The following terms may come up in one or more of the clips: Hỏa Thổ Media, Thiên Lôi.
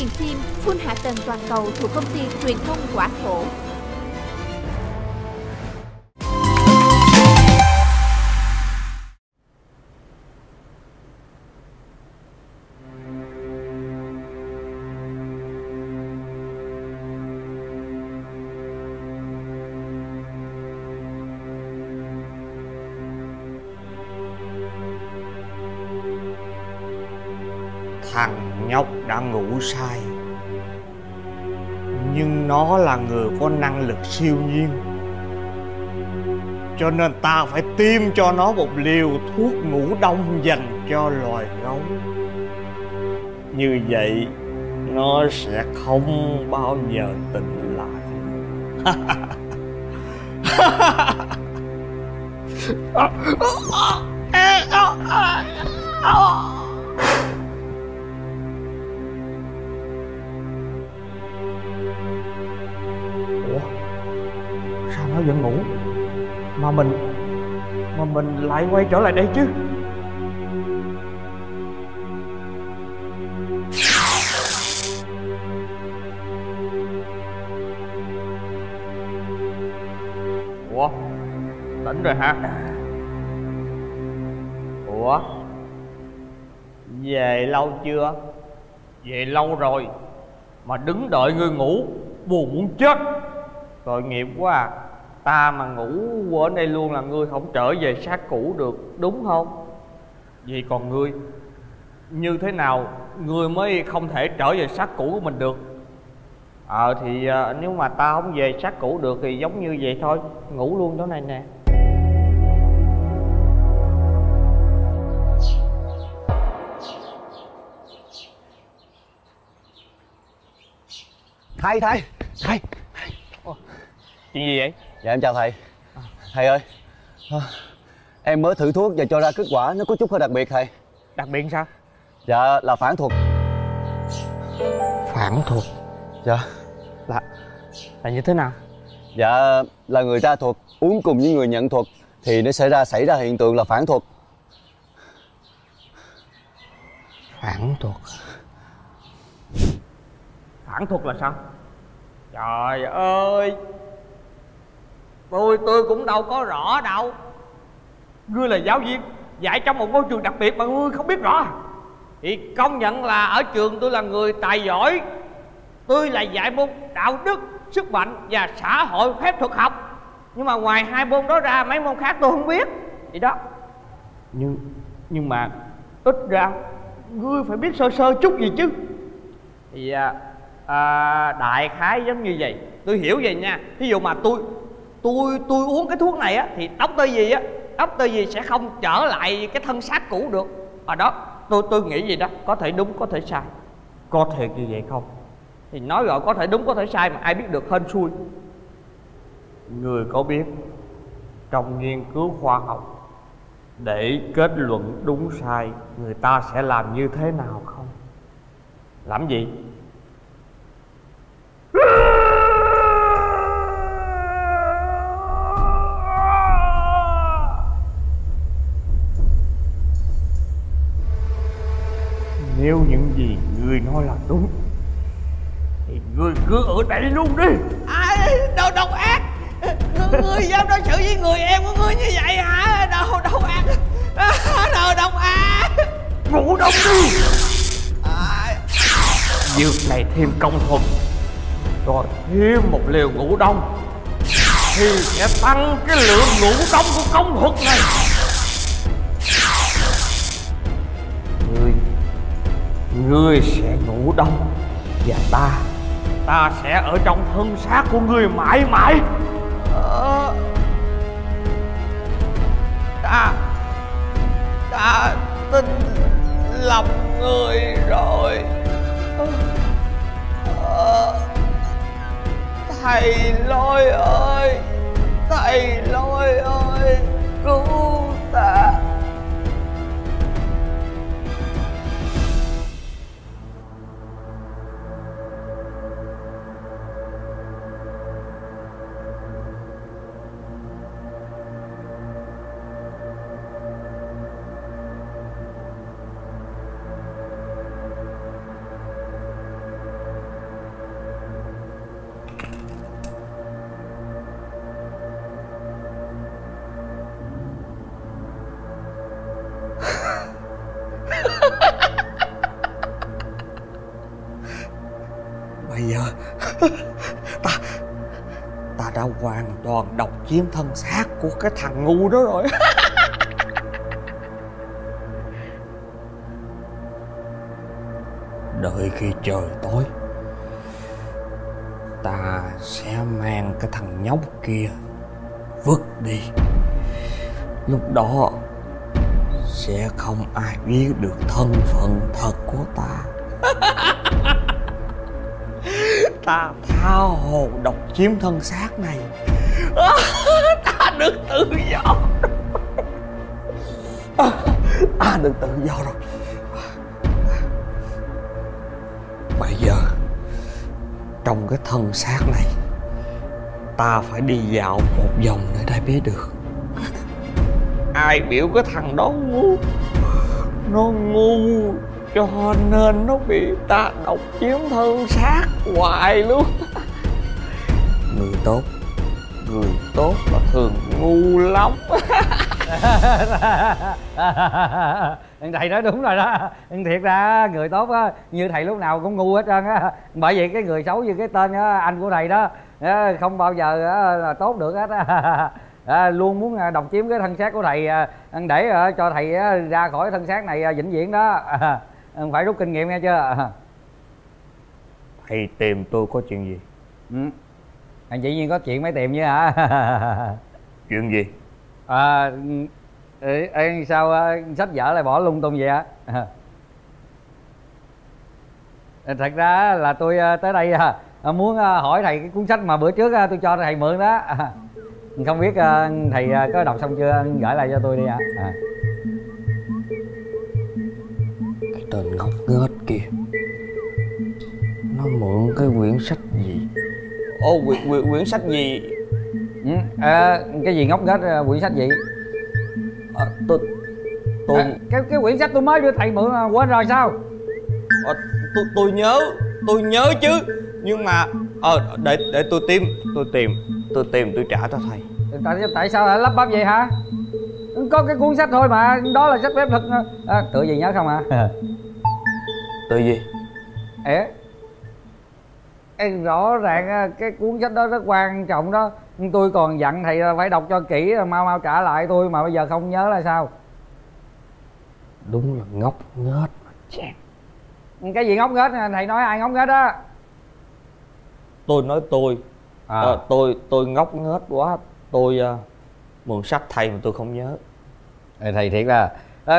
Thiền Team, full hạ tầng toàn cầu thuộc công ty truyền thông Hỏa Thổ. Thằng nhóc đã ngủ say, nhưng nó là người có năng lực siêu nhiên, cho nên ta phải tiêm cho nó một liều thuốc ngủ đông dành cho loài gấu. Như vậy nó sẽ không bao giờ tỉnh lại. Nó vẫn ngủ mà mình lại quay trở lại đây chứ. Ủa, tỉnh rồi hả? Ủa, về lâu chưa? Về lâu rồi mà đứng đợi ngươi ngủ, buồn muốn chết. Tội nghiệp quá à. Ta mà ngủ ở đây luôn là ngươi không trở về xác cũ được, đúng không? Vậy còn ngươi, như thế nào ngươi mới không thể trở về xác cũ của mình được? Thì nếu mà ta không về xác cũ được thì giống như vậy thôi, ngủ luôn chỗ này nè. Thầy! Chuyện gì vậy? Dạ em chào thầy. Thầy ơi, em mới thử thuốc và cho ra kết quả nó có chút hơi đặc biệt thầy. Đặc biệt sao? Dạ là phản thuật. Phản thuật? Dạ. Là như thế nào? Dạ là người ra thuật uống cùng với người nhận thuật thì nó sẽ xảy ra hiện tượng là phản thuật. Phản thuật? Phản thuật là sao? Trời ơi, tôi cũng đâu có rõ đâu. Ngươi là giáo viên dạy trong một môi trường đặc biệt mà ngươi không biết rõ thì công nhận là ở trường tôi là người tài giỏi. Tôi là dạy môn đạo đức, sức mạnh và xã hội phép thuật học, nhưng mà ngoài hai môn đó ra mấy môn khác tôi không biết. Vậy đó. Nhưng mà ít ra ngươi phải biết sơ sơ chút gì chứ. Thì đại khái giống như vậy. Tôi hiểu vậy nha. Ví dụ mà tôi uống cái thuốc này á thì ốc tơ gì sẽ không trở lại cái thân xác cũ được. Ở đó tôi nghĩ gì đó, có thể đúng có thể sai. Có thiệt như vậy không? Thì nói rồi, có thể đúng có thể sai mà ai biết được, hên xui. Người có biết trong nghiên cứu khoa học để kết luận đúng sai người ta sẽ làm như thế nào không? Làm gì? Nếu những gì ngươi nói là đúng thì ngươi cứ ở đây luôn đi. Đồ độc ác. Ngươi dám đối xử với người em của ngươi như vậy hả? Đồ độc ác. Đồ độc ác. Ngủ đông đi. Dược này thêm công thuật, rồi thêm một liều ngủ đông thì sẽ tăng cái lượng ngủ đông của công thuật này. Ngươi sẽ ngủ đông và ta sẽ ở trong thân xác của ngươi mãi mãi. Ta tin lòng ngươi rồi. Thầy Lôi ơi, Thầy Lôi ơi, cứu ta. đã hoàn toàn độc chiếm thân xác của cái thằng ngu đó rồi. Đợi khi trời tối, ta sẽ mang cái thằng nhóc kia vứt đi. Lúc đó sẽ không ai biết được thân phận thật của ta. Ta thao hồ độc chiếm thân xác này, ta được tự do. Ta được tự do rồi. Bây giờ trong cái thân xác này, ta phải đi dạo một vòng để ta biết được ai biểu cái thằng đó ngu. Nó ngu cho nên nó bị ta độc chiếm thân xác hoài luôn. Người tốt mà thường ngu lắm. Thầy nói đúng rồi đó. Thiệt ra người tốt á, như thầy lúc nào cũng ngu hết trơn á. Bởi vậy cái người xấu như cái tên á, anh của thầy đó, không bao giờ là tốt được hết á. Luôn muốn độc chiếm cái thân xác của thầy để cho thầy ra khỏi thân xác này vĩnh viễn đó. Phải rút kinh nghiệm nghe chưa. Thầy tìm tôi có chuyện gì? Ừ, dĩ nhiên có chuyện mới tìm chứ hả. Chuyện gì? Sao sách vở lại bỏ lung tung vậy hả? Thật ra là tôi tới đây muốn hỏi thầy cái cuốn sách mà bữa trước tôi cho thầy mượn đó. Không biết thầy có đọc xong chưa, gửi lại cho tôi đi ạ. Cái tên ngốc nghếch kia, nó mượn cái quyển sách gì? Ô, quyển sách gì? Cái gì ngốc nghếch, quyển sách gì? Cái quyển sách tôi mới đưa thầy mượn quên rồi sao? Tôi nhớ chứ, nhưng mà để tôi tìm tôi trả cho thầy. Tại sao lại lắp bắp vậy hả? Có cái cuốn sách thôi mà, đó là sách phép thuật. Tự gì nhớ không hả? Tự gì? Rõ ràng cái cuốn sách đó rất quan trọng đó. Tôi còn dặn thầy là phải đọc cho kỹ, mau trả lại tôi mà bây giờ không nhớ là sao? Đúng là ngốc nghếch mà chàng. Cái gì ngốc nghếch? Thầy nói ai ngốc nghếch đó? Tôi nói tôi. Tôi ngốc nghếch quá. Tôi mượn sách thầy mà tôi không nhớ. Thầy thiệt là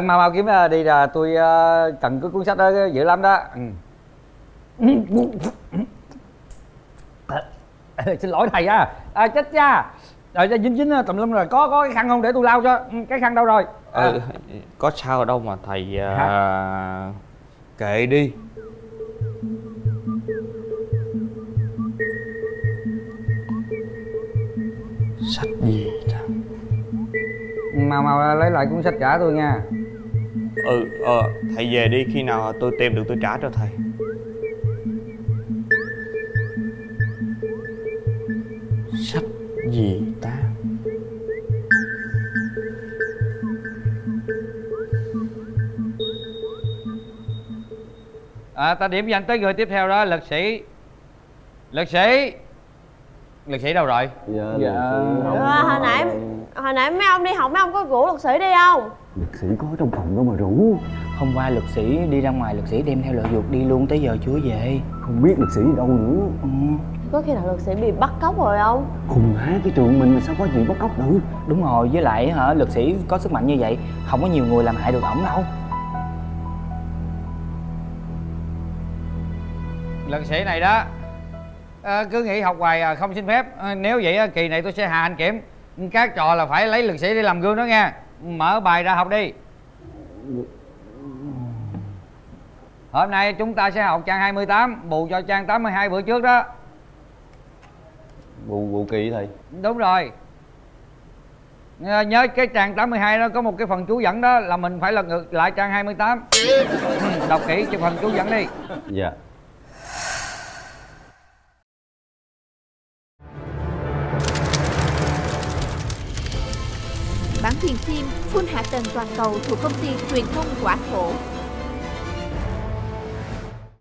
mau kiếm đi, là tôi cần cái cuốn sách đó dữ lắm đó. Xin lỗi thầy á. Chết cha rồi, dính tùm lum rồi. Có cái khăn không để tôi lau cho? Cái khăn đâu rồi? Có sao đâu mà thầy. Kệ đi. Sách gì ta? Mau lấy lại cuốn sách trả tôi nha. Thầy về đi, khi nào tôi tìm được tôi trả cho thầy. Sách gì ta? Ta điểm danh tới người tiếp theo đó, lực sĩ. Lực sĩ đâu rồi? Dạ. Hồi nãy mấy ông đi học, mấy ông có rủ lực sĩ đi không? Lực sĩ có trong phòng đó mà rủ. Hôm qua lực sĩ đi ra ngoài, lực sĩ đem theo lợi dục đi luôn, tới giờ chưa về. Không biết lực sĩ đi đâu nữa. Có khi nào lực sĩ bị bắt cóc rồi không? Khùng hả, cái trường mình mà sao có gì bắt cóc được. Đúng rồi, với lại hả, lực sĩ có sức mạnh như vậy, không có nhiều người làm hại được ổng đâu. Lực sĩ này đó, cứ nghỉ học hoài không xin phép. Nếu vậy kỳ này tôi sẽ hạ hành kiểm. Các trò là phải lấy lực sĩ đi làm gương đó nghe. Mở bài ra học đi. Hôm nay chúng ta sẽ học trang 28, bù cho trang 82 bữa trước đó. Bù kỳ thầy. Đúng rồi. Nhớ cái trang 82 đó có một cái phần chú dẫn đó, là mình phải lật ngược lại trang 28. Đọc kỹ cho phần chú dẫn đi. Dạ. Bản quyền phim full hạ tầng toàn cầu thuộc công ty truyền thông Hỏa Thổ.